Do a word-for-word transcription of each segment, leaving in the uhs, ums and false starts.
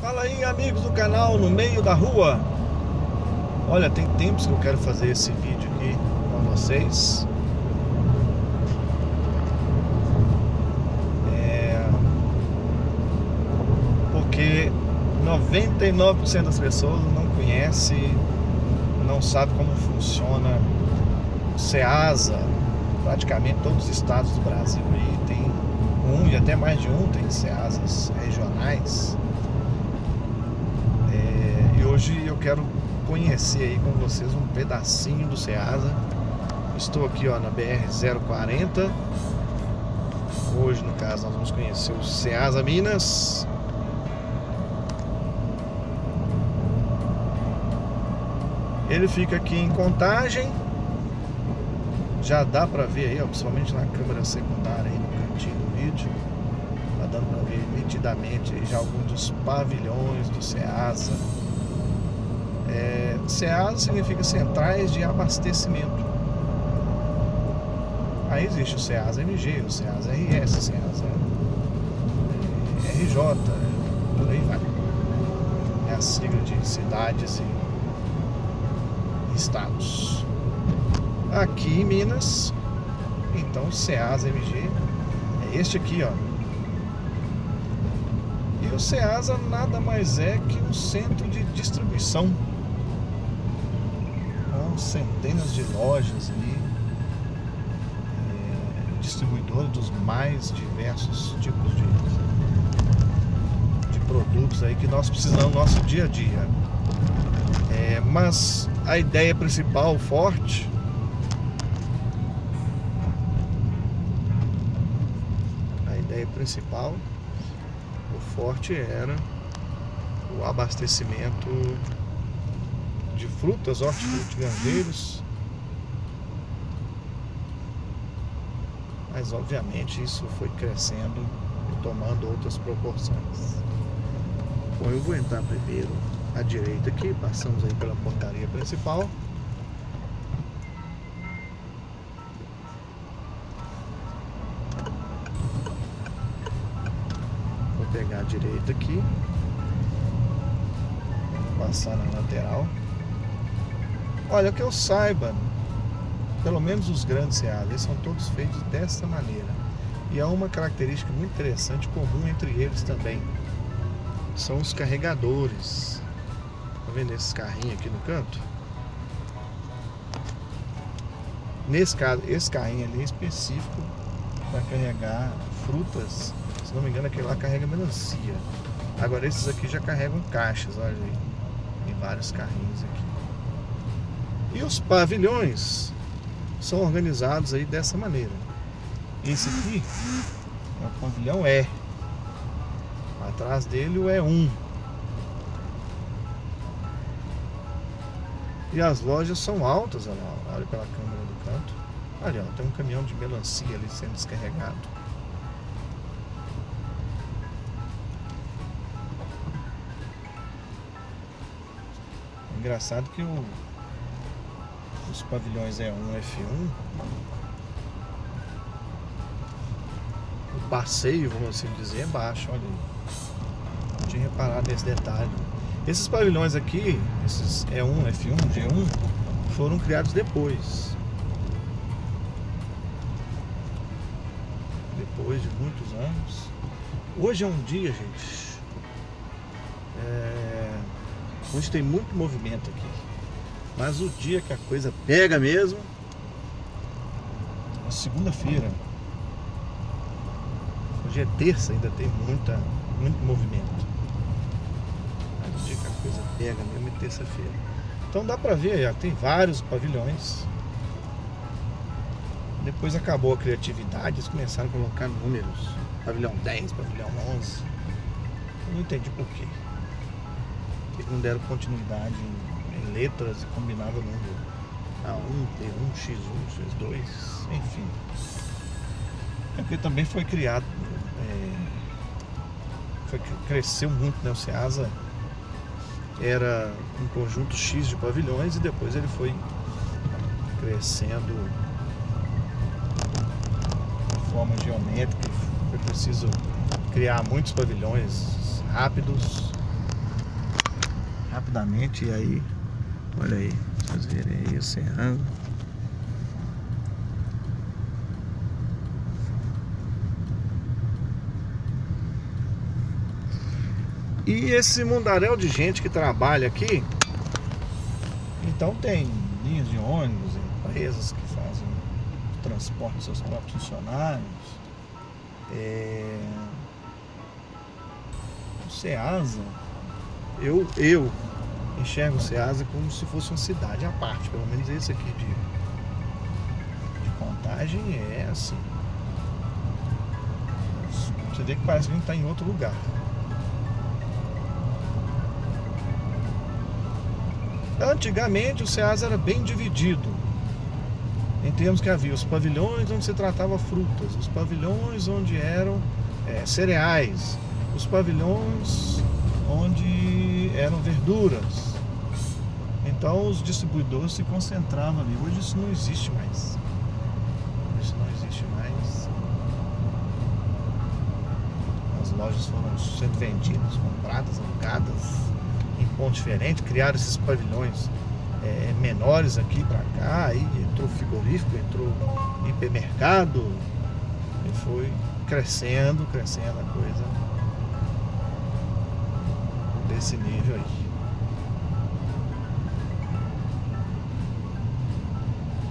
Fala aí, amigos do canal No Meio da Rua. Olha, tem tempos que eu quero fazer esse vídeo aqui com vocês. É... Porque noventa e nove por cento das pessoas não conhece, não sabe como funciona o CEASA. Praticamente todos os estados do Brasil aí tem um e até mais de um tem CEASAs regionais. Hoje eu quero conhecer aí com vocês um pedacinho do CEASA. Estou aqui, ó, na B R zero quarenta. Hoje, no caso, nós vamos conhecer o CEASA Minas. Ele fica aqui em Contagem. Já dá pra ver aí, ó, principalmente na câmera secundária aí no cantinho do vídeo. Tá dando pra ver nitidamente aí já alguns dos pavilhões do CEASA. É, CEASA significa Centrais de Abastecimento. Aí existe o CEAS-M G, o CEAS-R S, o CEAS-R J, por aí vai. É a sigla de cidades e estados. Aqui em Minas, então o CEAS-M G é este aqui, ó. E o CEASA nada mais é que um centro de distribuição, centenas de lojas ali, é, distribuidores dos mais diversos tipos de, de produtos aí que nós precisamos no nosso dia a dia. É, mas a ideia principal, forte, a ideia principal, o forte era o abastecimento de frutas, hortifruti, granjeiros. Mas obviamente isso foi crescendo e tomando outras proporções. Bom, eu vou entrar primeiro à direita aqui. Passamos aí pela portaria principal. Vou pegar a direita aqui, passar na lateral. Olha, que eu saiba, pelo menos os grandes CEASAs são todos feitos dessa maneira. E há uma característica muito interessante comum entre eles também. São os carregadores. Tá vendo esses carrinhos aqui no canto? Nesse caso, esse carrinho ali é específico para carregar frutas. Se não me engano, aquele lá carrega melancia. Agora esses aqui já carregam caixas, olha aí. Tem vários carrinhos aqui. E os pavilhões são organizados aí dessa maneira. Esse aqui é o pavilhão E. Atrás dele o E um. E as lojas são altas, olha, olha pela câmera do canto. Olha, ó, tem um caminhão de melancia ali sendo descarregado. Engraçado que o os pavilhões E um, F um, o passeio, vamos assim dizer, é baixo. Olha aí, não tinha reparado nesse detalhe. Esses pavilhões aqui, esses E um, F um, G um, foram criados depois depois de muitos anos. Hoje é um dia, gente, é... hoje tem muito movimento aqui. Mas o dia que a coisa pega mesmo, na segunda-feira. Hoje é terça, ainda tem muita, muito movimento. Mas o dia que a coisa pega mesmo é terça-feira. Então dá pra ver aí, ó, tem vários pavilhões. Depois acabou a criatividade, eles começaram a colocar números. Pavilhão dez, pavilhão onze. Eu não entendi por quê. Por que não deram continuidade em letras e combinava número A um, T um, X um, X dois, enfim. É porque também foi criado, é, foi, cresceu muito, né? O CEASA era um conjunto X de pavilhões e depois ele foi crescendo de forma geométrica. Foi preciso criar muitos pavilhões rápidos rapidamente. E aí, olha aí, vocês verem aí o Serrano. E esse mundaréu de gente que trabalha aqui, então tem linhas de ônibus, empresas que fazem o transporte dos seus próprios funcionários, é... o CEASA, eu, eu enxergo o CEASA como se fosse uma cidade à parte, pelo menos esse aqui de, de Contagem é assim. Você vê que parece que a gente está em outro lugar. Antigamente o CEASA era bem dividido, em termos que havia os pavilhões onde se tratava frutas, os pavilhões onde eram é, cereais, os pavilhões onde eram verduras. Então os distribuidores se concentravam ali. Hoje isso não existe mais. Isso não existe mais. As lojas foram sendo vendidas, compradas, alugadas em pontos diferentes, criaram esses pavilhões é, menores aqui para cá, aí entrou frigorífico, entrou hipermercado, e foi crescendo, crescendo a coisa desse nível aí.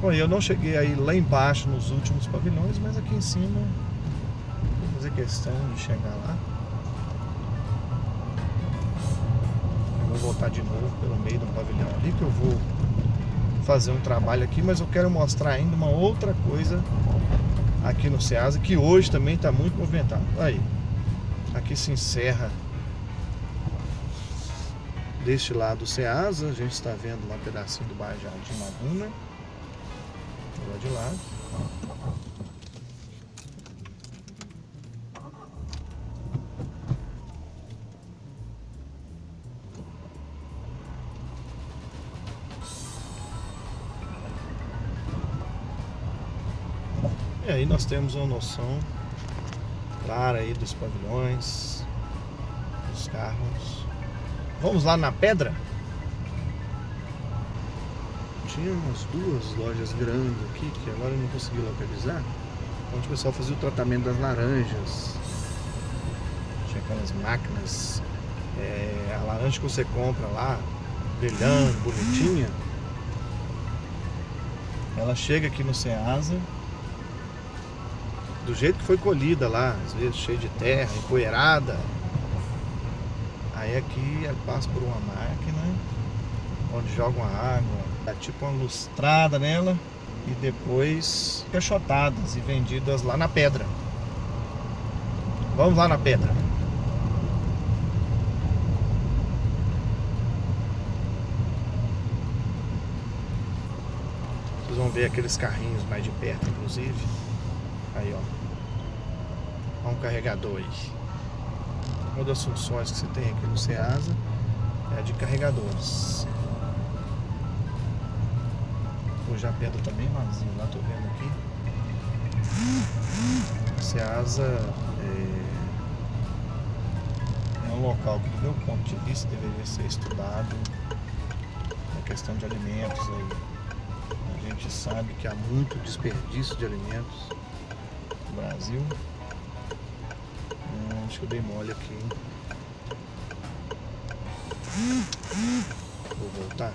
Bom, eu não cheguei aí lá embaixo nos últimos pavilhões, mas aqui em cima vou fazer questão de chegar lá. Voltar de novo pelo meio do pavilhão ali, que eu vou fazer um trabalho aqui, mas eu quero mostrar ainda uma outra coisa aqui no CEASA, que hoje também está muito movimentado. Aí, aqui se encerra deste lado o CEASA, a gente está vendo lá um pedacinho do bairro Jardim Laguna, lá de lá. E aí nós temos uma noção clara aí dos pavilhões, dos carros. Vamos lá na Pedra? Tinha umas duas lojas grandes aqui, que agora eu não consegui localizar, onde o pessoal fazia o tratamento das laranjas. Tinha aquelas máquinas, é, a laranja que você compra lá, brilhando, bonitinha. Ela chega aqui no CEASA do jeito que foi colhida lá, às vezes cheia de terra, empoeirada. Aí aqui ela passa por uma máquina, onde joga uma água, dá tipo uma lustrada nela e depois caixotadas e vendidas lá na Pedra. Vamos lá na Pedra. Vocês vão ver aqueles carrinhos mais de perto, inclusive. Aí, ó, um carregador aí. Uma das funções que você tem aqui no CEASA é a de carregadores. Hoje a Pedra tá bem vazia, lá tô vendo aqui. O CEASA é... é um local que do meu ponto de vista deveria ser estudado na questão de alimentos aí. A gente sabe que há muito desperdício de alimentos Brasil. Hum, acho que eu dei mole aqui, hein? Vou voltar.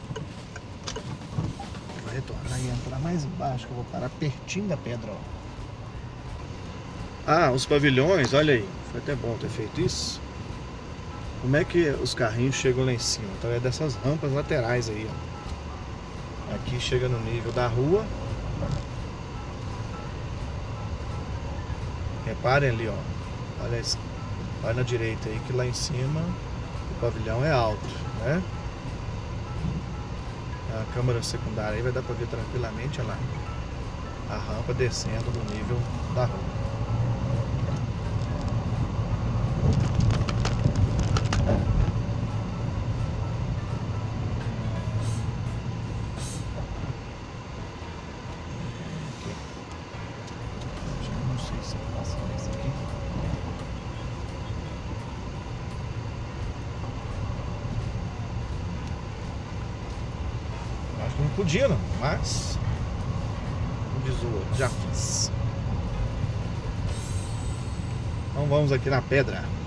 Vou retornar e entrar mais embaixo, que eu vou parar pertinho da Pedra, ó. Ah, os pavilhões, olha aí. Foi até bom ter feito isso. Como é que os carrinhos chegam lá em cima? Através então, dessas rampas laterais aí, ó. Aqui chega no nível da rua. Reparem ali, ó, olha, olha na direita aí, que lá em cima o pavilhão é alto, né? A câmera secundária aí vai dar pra ver tranquilamente, olha lá, a rampa descendo no nível da rua. podia, não, mas como diz o outro, já fiz. Então vamos aqui na pedra.